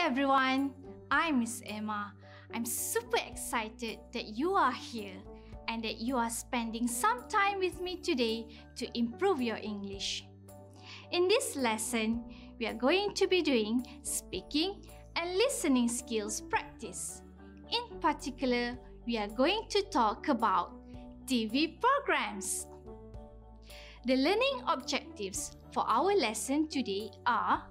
Hi everyone, I'm Miss Emma. I'm super excited that you are here and that you are spending some time with me today to improve your English. In this lesson, we are going to be doing speaking and listening skills practice. In particular, we are going to talk about TV programs. The learning objectives for our lesson today are: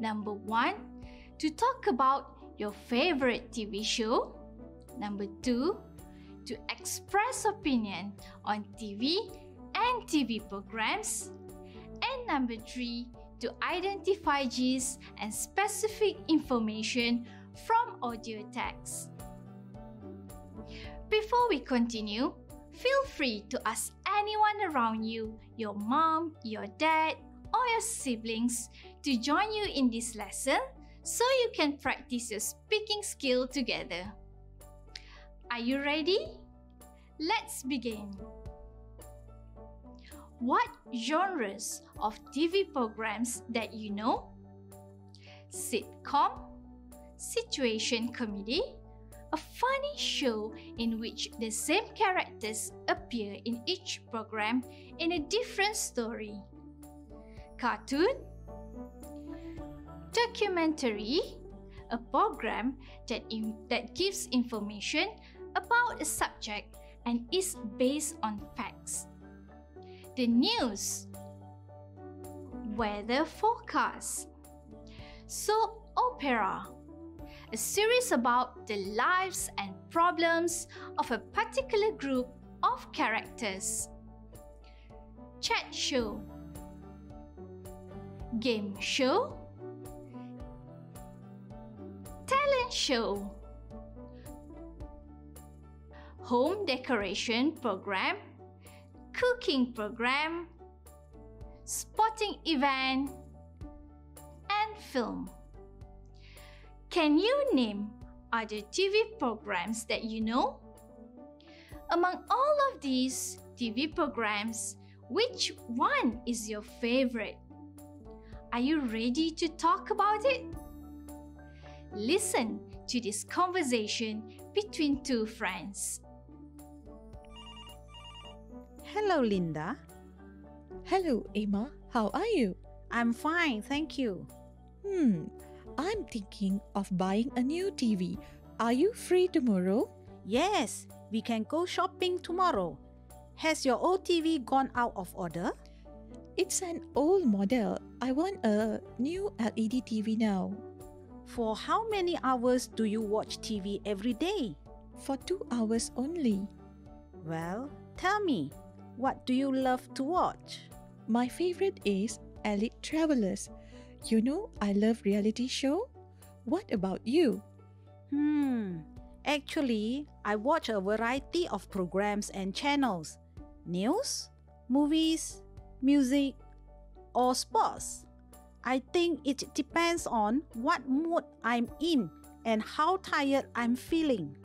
Number 1, to talk about your favorite TV show. Number 2, to express opinion on TV and TV programs. And number 3, to identify gist and specific information from audio text. Before we continue, feel free to ask anyone around you, your mom, your dad, or your siblings, to join you in this lesson so you can practice your speaking skill together. Are you ready? Let's begin. What genres of TV programs that you know? Sitcom, situation comedy, a funny show in which the same characters appear in each program in a different story. Cartoon, documentary, a program that gives information about a subject and is based on facts. The news, weather forecast. Soap opera, a series about the lives and problems of a particular group of characters. Chat show, game show, talent show, home decoration program, cooking program, sporting event, and film. Can you name other TV programs that you know? Among all of these TV programs, which one is your favorite? Are you ready to talk about it? Listen to this conversation between two friends. Hello, Linda. Hello, Emma. How are you? I'm fine, thank you. I'm thinking of buying a new TV. Are you free tomorrow? Yes, we can go shopping tomorrow. Has your old TV gone out of order? It's an old model. I want a new LED TV now. For how many hours do you watch TV every day? For 2 hours only. Well, tell me, what do you love to watch? My favorite is Elite Travellers. You know, I love reality show. What about you? Actually, I watch a variety of programs and channels. News, movies, music, or sports. I think it depends on what mood I'm in and how tired I'm feeling.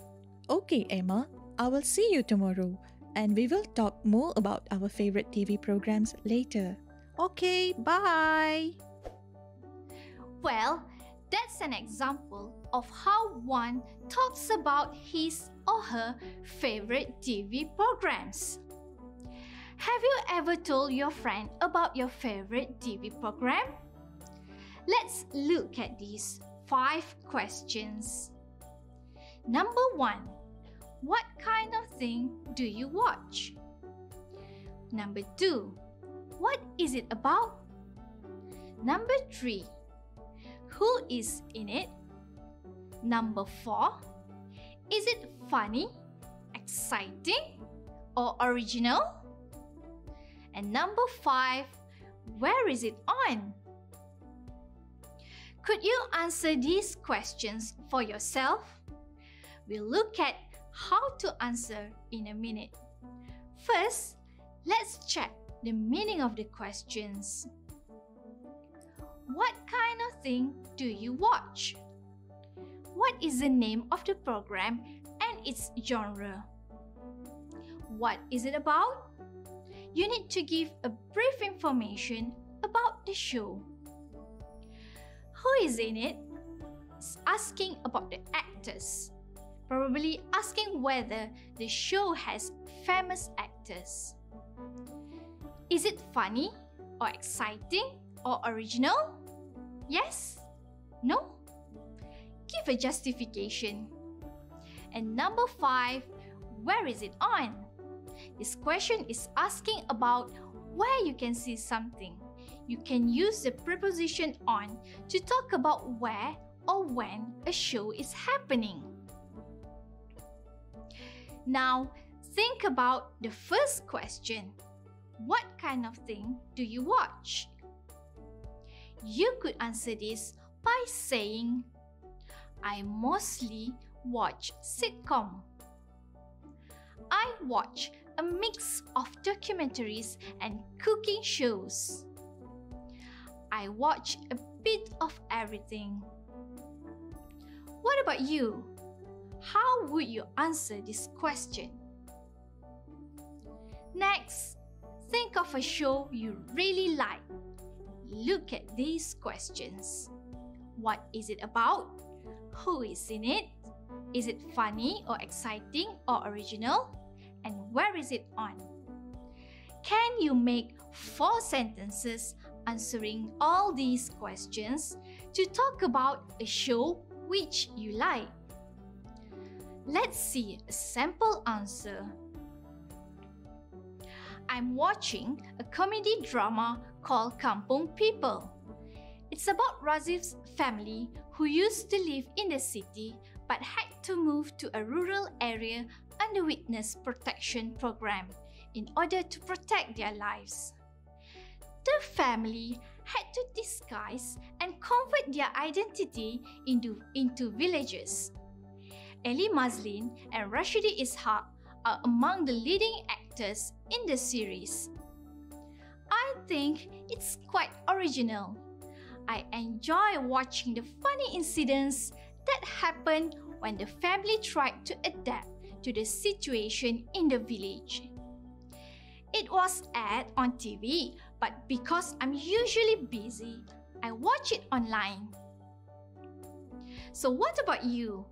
Okay, Emma, I will see you tomorrow and we will talk more about our favorite TV programs later. Okay, bye! Well, that's an example of how one talks about his or her favorite TV programs. Have you ever told your friend about your favorite TV program? Let's look at these 5 questions. Number 1, what kind of thing do you watch? Number 2, what is it about? Number 3, who is in it? Number 4, is it funny, exciting, or original? And number 5, where is it on? Could you answer these questions for yourself? We'll look at how to answer in a minute. First, let's check the meaning of the questions. What kind of thing do you watch? What is the name of the program and its genre? What is it about? You need to give a brief information about the show. Who is in it? critics asking about the actors, probably asking whether the show has famous actors. Is it funny or exciting or original? Yes? No? Give a justification. And number 5, where is it on? This question is asking about where you can see something. You can use the preposition on to talk about where or when a show is happening. Now, think about the first question. What kind of thing do you watch? You could answer this by saying, I mostly watch sitcom. I watch a mix of documentaries and cooking shows. I watch a bit of everything. What about you? How would you answer this question? Next, think of a show you really like. Look at these questions. What is it about? Who is in it? Is it funny or exciting or original? And where is it on? Can you make 4 sentences answering all these questions to talk about a show which you like? Let's see a sample answer. I'm watching a comedy drama called Kampung People. It's about Razif's family who used to live in the city but had to move to a rural area under witness protection program in order to protect their lives. The family had to disguise and convert their identity into villagers. Eli Maslin and Rashidi Ishaq are among the leading actors in the series. I think it's quite original. I enjoy watching the funny incidents that happened when the family tried to adapt to the situation in the village. It was aired on TV, but because I'm usually busy, I watch it online. So what about you?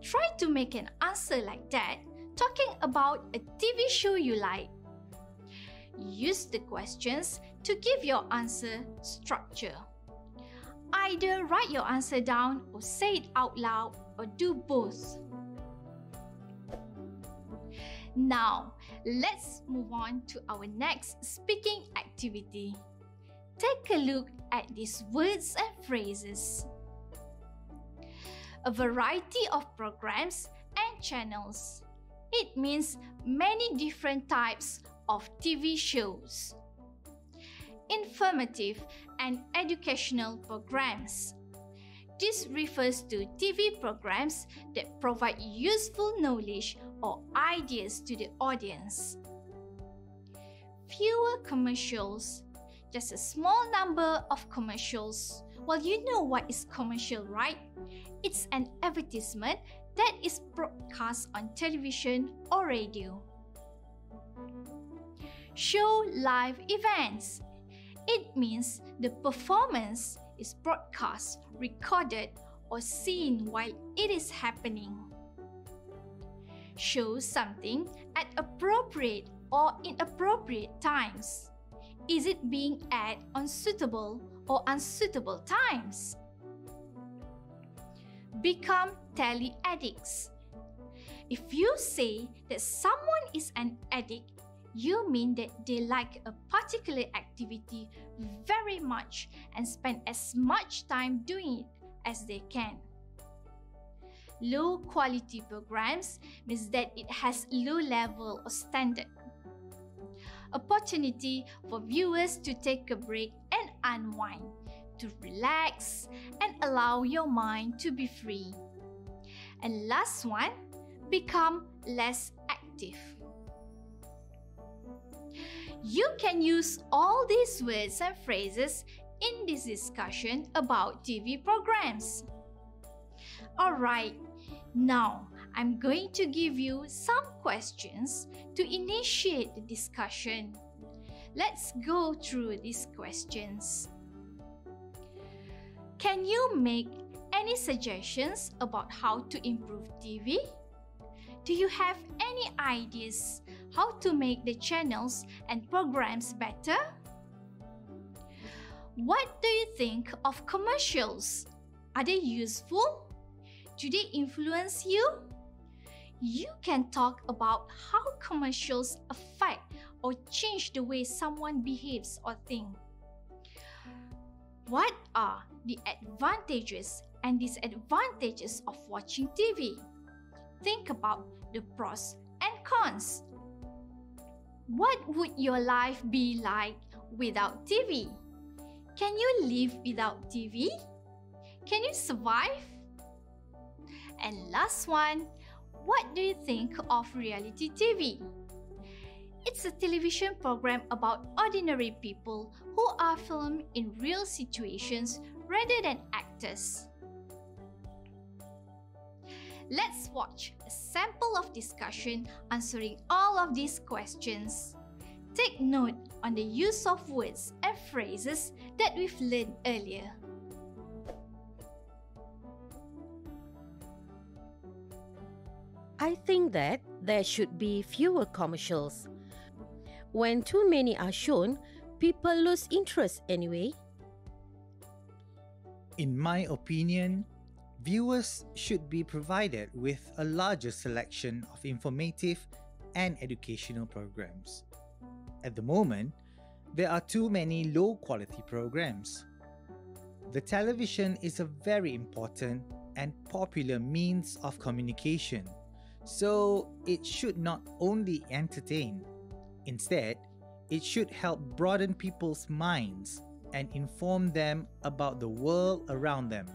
Try to make an answer like that, talking about a TV show you like. Use the questions to give your answer structure. Either write your answer down or say it out loud, or do both. Now, let's move on to our next speaking activity. Take a look at these words and phrases. A variety of programs and channels. It means many different types of TV shows. Informative and educational programs. This refers to TV programs that provide useful knowledge or ideas to the audience. Fewer commercials. Just a small number of commercials. Well, you know what is commercial, right? It's an advertisement that is broadcast on television or radio. Show live events. It means the performance is broadcast, recorded, or seen while it is happening. Show something at appropriate or inappropriate times. Is it being aired on suitable or unsuitable times? Become tele addicts. If you say that someone is an addict, you mean that they like a particular activity very much and spend as much time doing it as they can. Low quality programs means that it has low level or standard. Opportunity for viewers to take a break and unwind, to relax and allow your mind to be free. And last one, become less active. You can use all these words and phrases in this discussion about TV programs. Alright, now I'm going to give you some questions to initiate the discussion. Let's go through these questions. Can you make any suggestions about how to improve TV? Do you have any ideas how to make the channels and programs better? What do you think of commercials? Are they useful? Do they influence you? You can talk about how commercials affect or change the way someone behaves or thinks. What are the advantages and disadvantages of watching TV? Think about the pros and cons. What would your life be like without TV? Can you live without TV? Can you survive? And last one, what do you think of reality TV? It's a television program about ordinary people who are filmed in real situations rather than actors. Let's watch a sample of discussion answering all of these questions. Take note on the use of words and phrases that we've learned earlier. I think that there should be fewer commercials. When too many are shown, people lose interest anyway. In my opinion, viewers should be provided with a larger selection of informative and educational programs. At the moment, there are too many low-quality programs. The television is a very important and popular means of communication, so it should not only entertain. Instead, it should help broaden people's minds and inform them about the world around them.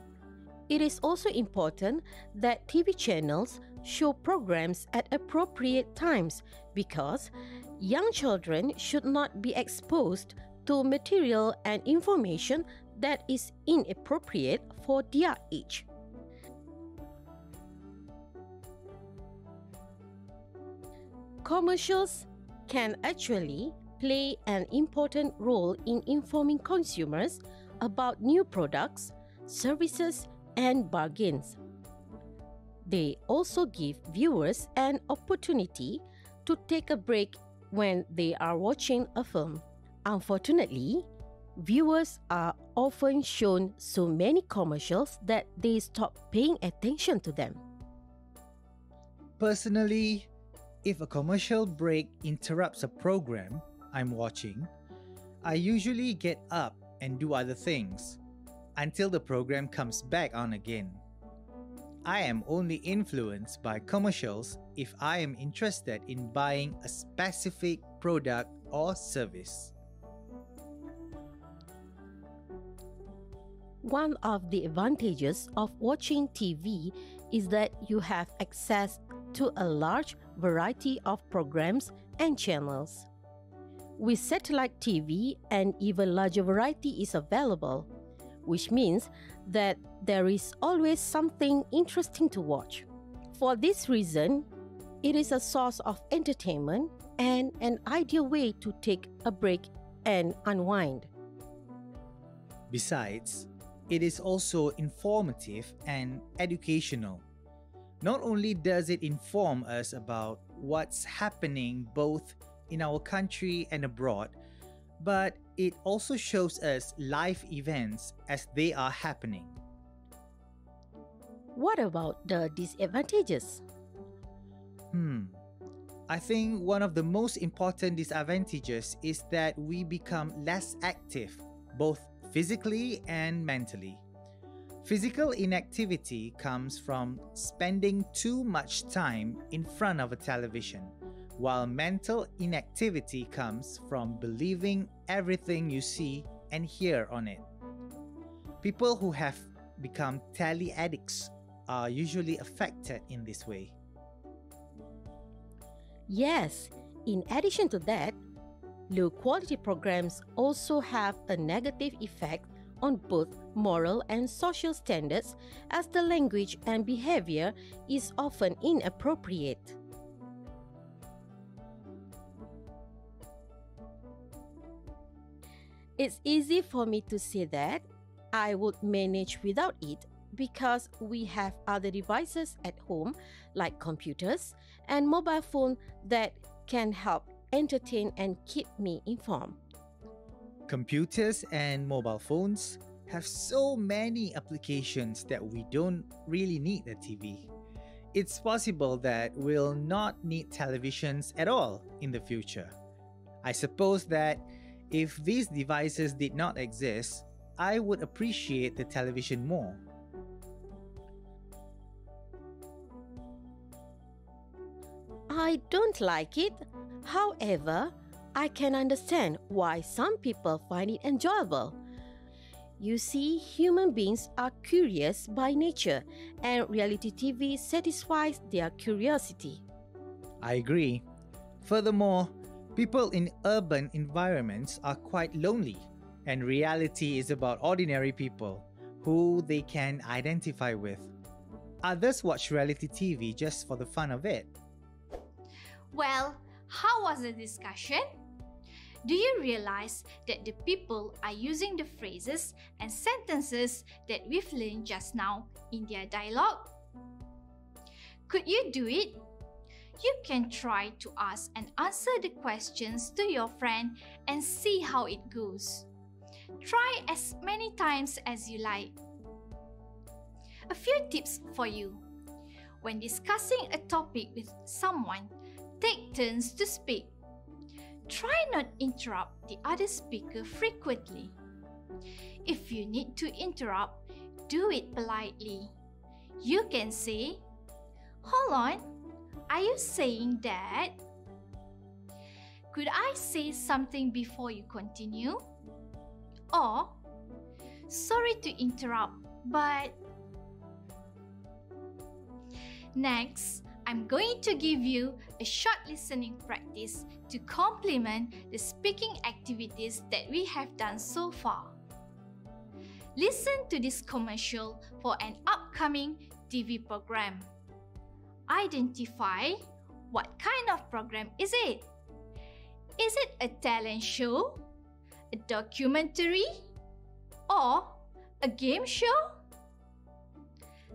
It is also important that TV channels show programs at appropriate times because young children should not be exposed to material and information that is inappropriate for their age. Commercials can actually play an important role in informing consumers about new products, services, and bargains. They also give viewers an opportunity to take a break when they are watching a film. Unfortunately, viewers are often shown so many commercials that they stop paying attention to them. Personally, if a commercial break interrupts a program I'm watching, I usually get up and do other things until the program comes back on again. I am only influenced by commercials if I am interested in buying a specific product or service. One of the advantages of watching TV is that you have access to a large variety of programs and channels. With satellite TV, an even larger variety is available, which means that there is always something interesting to watch. For this reason, it is a source of entertainment and an ideal way to take a break and unwind. Besides, it is also informative and educational. Not only does it inform us about what's happening both in our country and abroad, but it also shows us live events as they are happening. What about the disadvantages? I think one of the most important disadvantages is that we become less active, both physically and mentally. Physical inactivity comes from spending too much time in front of a television, while mental inactivity comes from believing everything you see and hear on it. People who have become telly addicts are usually affected in this way. Yes, in addition to that, low-quality programs also have a negative effect on both moral and social standards, as the language and behavior is often inappropriate. It's easy for me to say that I would manage without it, because we have other devices at home like computers and mobile phone that can help entertain and keep me informed. Computers and mobile phones have so many applications that we don't really need a TV. It's possible that we'll not need televisions at all in the future. I suppose that if these devices did not exist, I would appreciate the television more. I don't like it. However, I can understand why some people find it enjoyable. You see, human beings are curious by nature, and reality TV satisfies their curiosity. I agree. Furthermore, people in urban environments are quite lonely, and reality is about ordinary people who they can identify with. Others watch reality TV just for the fun of it. Well, how was the discussion? Do you realize that the people are using the phrases and sentences that we've learned just now in their dialogue? Could you do it? You can try to ask and answer the questions to your friend and see how it goes. Try as many times as you like. A few tips for you. When discussing a topic with someone, take turns to speak. Try not to interrupt the other speaker frequently. If you need to interrupt, do it politely. You can say, "Hold on, are you saying that? Could I say something before you continue?" Or, "Sorry to interrupt, but..." Next, I'm going to give you a short listening practice to complement the speaking activities that we have done so far. Listen to this commercial for an upcoming TV program. Identify what kind of program is it. Is it a talent show, a documentary, or a game show?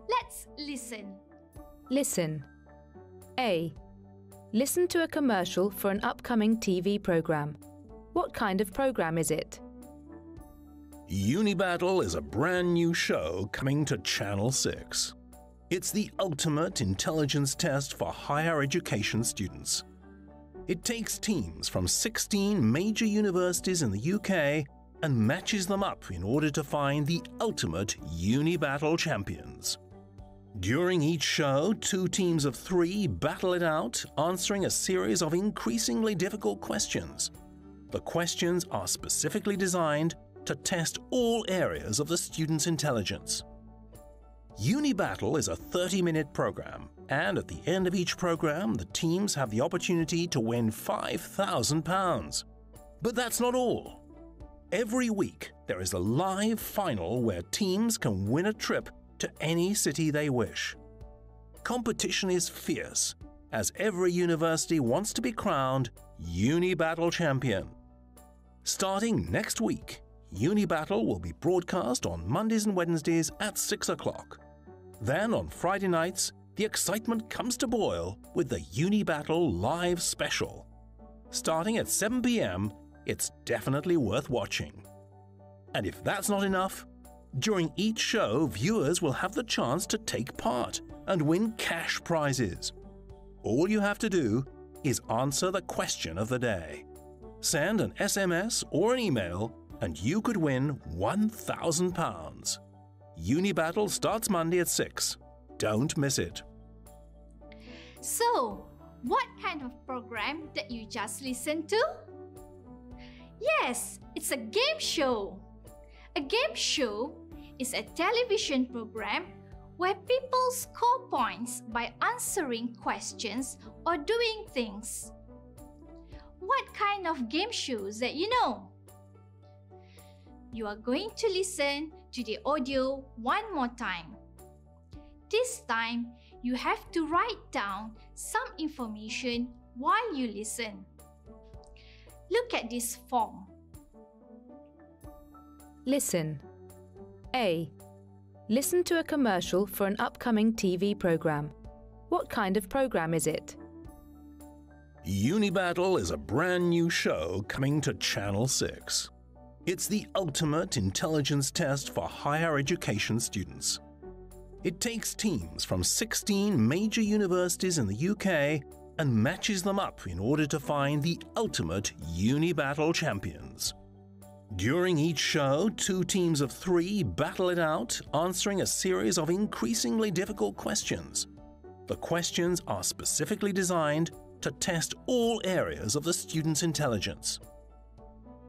Let's listen. Listen. A. Listen to a commercial for an upcoming TV program. What kind of program is it? UniBattle is a brand new show coming to Channel 6. It's the ultimate intelligence test for higher education students. It takes teams from 16 major universities in the UK and matches them up in order to find the ultimate UniBattle champions. During each show, two teams of three battle it out, answering a series of increasingly difficult questions. The questions are specifically designed to test all areas of the student's intelligence. UniBattle is a 30-minute program, and at the end of each program, the teams have the opportunity to win £5,000. But that's not all. Every week, there is a live final where teams can win a trip to any city they wish. Competition is fierce, as every university wants to be crowned UniBattle champion. Starting next week, UniBattle will be broadcast on Mondays and Wednesdays at 6 o'clock. Then on Friday nights, the excitement comes to boil with the UniBattle Live Special. Starting at 7 p.m, it's definitely worth watching. And if that's not enough, during each show, viewers will have the chance to take part and win cash prizes. All you have to do is answer the question of the day. Send an SMS or an email and you could win £1,000. UniBattle starts Monday at 6. Don't miss it. So, what kind of program did you just listen to? Yes, it's a game show. A game show is a television program where people score points by answering questions or doing things. What kind of game shows that you know? You are going to listen to the audio one more time. This time, you have to write down some information while you listen. Look at this form. Listen. A. Listen to a commercial for an upcoming TV program. What kind of program is it? UniBattle is a brand new show coming to Channel 6. It's the ultimate intelligence test for higher education students. It takes teams from 16 major universities in the UK and matches them up in order to find the ultimate UniBattle champions. During each show, 2 teams of 3 battle it out, answering a series of increasingly difficult questions. The questions are specifically designed to test all areas of the student's intelligence.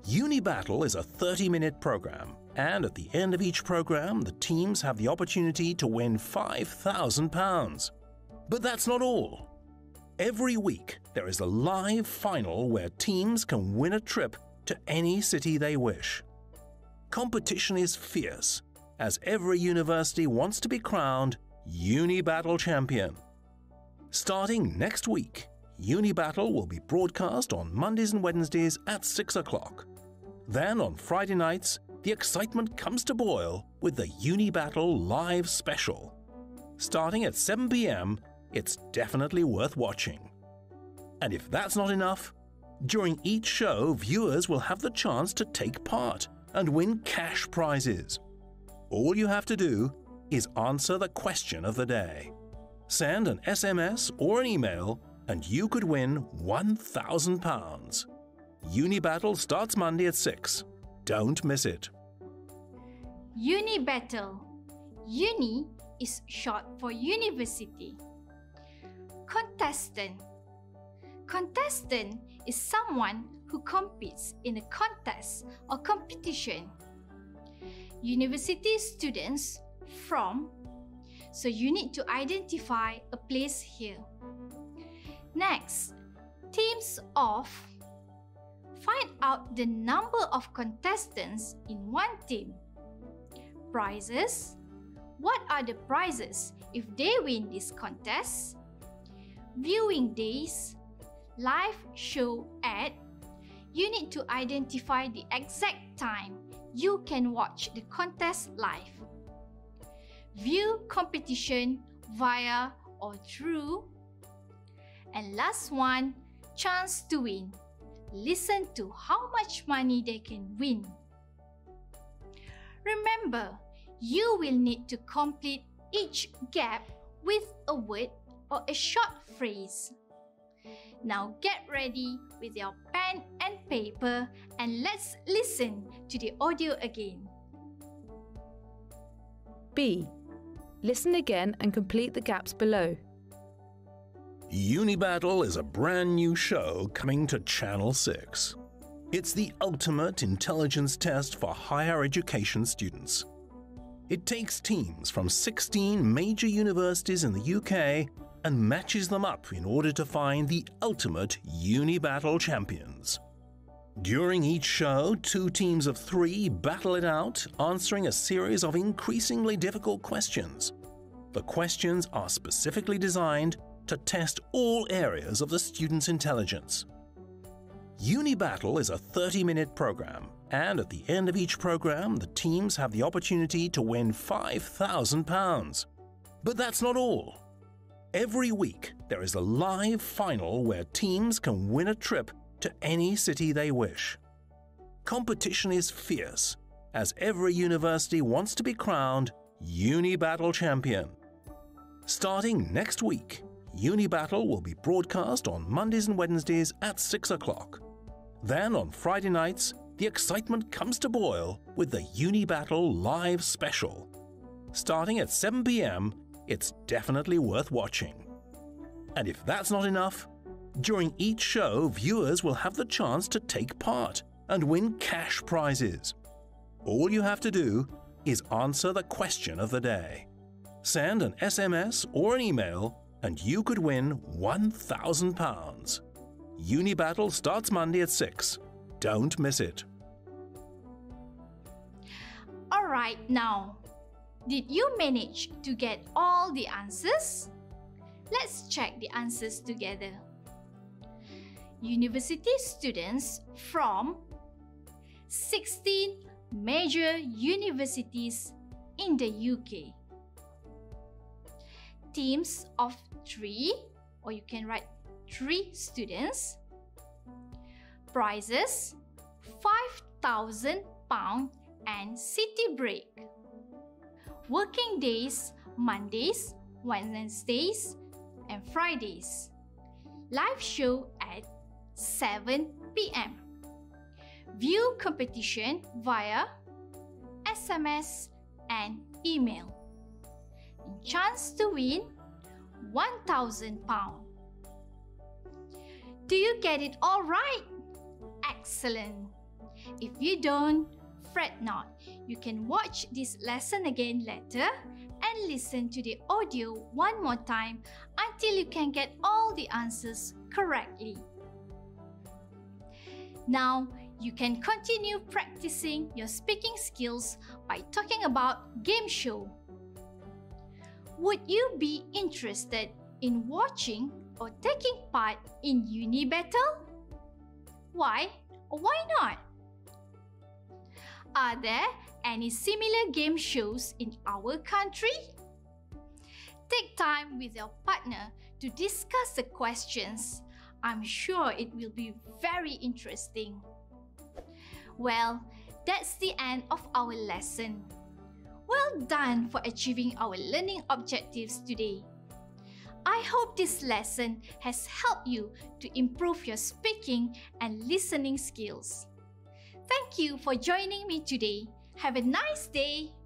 UniBattle is a 30-minute program, and at the end of each program, the teams have the opportunity to win £5,000. But that's not all. Every week, there is a live final where teams can win a trip to any city they wish. Competition is fierce, as every university wants to be crowned UniBattle champion. Starting next week, UniBattle will be broadcast on Mondays and Wednesdays at 6 o'clock. Then on Friday nights, the excitement comes to boil with the UniBattle Live Special. Starting at 7 p.m, it's definitely worth watching. And if that's not enough, during each show, viewers will have the chance to take part and win cash prizes. All you have to do is answer the question of the day. Send an SMS or an email and you could win £1,000. UniBattle starts Monday at 6. Don't miss it. UniBattle. Uni is short for university. Contestant. Contestant is someone who competes in a contest or competition. University students from, so you need to identify a place here. Next, teams of. Find out the number of contestants in one team. Prizes. What are the prizes if they win this contest? Viewing days. Live show ad. You need to identify the exact time you can watch the contest live. View competition via or through. And last one, chance to win. Listen to how much money they can win. Remember, you will need to complete each gap with a word or a short phrase. Now get ready with your pen and paper and let's listen to the audio again. B. Listen again and complete the gaps below. UniBattle is a brand new show coming to Channel 6. It's the ultimate intelligence test for higher education students. It takes teams from 16 major universities in the UK and matches them up in order to find the ultimate UniBattle champions. During each show, 2 teams of 3 battle it out, answering a series of increasingly difficult questions. The questions are specifically designed to test all areas of the student's intelligence. UniBattle is a 30-minute program, and at the end of each program, the teams have the opportunity to win £5,000. But that's not all. Every week, there is a live final where teams can win a trip to any city they wish. Competition is fierce, as every university wants to be crowned UniBattle champion. Starting next week, UniBattle will be broadcast on Mondays and Wednesdays at 6 o'clock. Then on Friday nights, the excitement comes to boil with the UniBattle Live Special. Starting at 7 p.m, it's definitely worth watching. And if that's not enough, during each show, viewers will have the chance to take part and win cash prizes. All you have to do is answer the question of the day. Send an SMS or an email and you could win £1,000. UniBattle starts Monday at 6. Don't miss it. All right now. Did you manage to get all the answers? Let's check the answers together. University students from 16 major universities in the UK. Teams of 3, or you can write 3 students. Prizes, £5,000 and city break. Working days, Mondays, Wednesdays and Fridays. Live show at 7 PM. View competition via SMS and email. And chance to win £1,000. Do you get it all right? Excellent! If you don't, fret not. You can watch this lesson again later and listen to the audio one more time until you can get all the answers correctly. Now, you can continue practicing your speaking skills by talking about game show. Would you be interested in watching or taking part in UniBattle? Why or why not? Are there any similar game shows in our country? Take time with your partner to discuss the questions. I'm sure it will be very interesting. Well, that's the end of our lesson. Well done for achieving our learning objectives today. I hope this lesson has helped you to improve your speaking and listening skills. Thank you for joining me today. Have a nice day!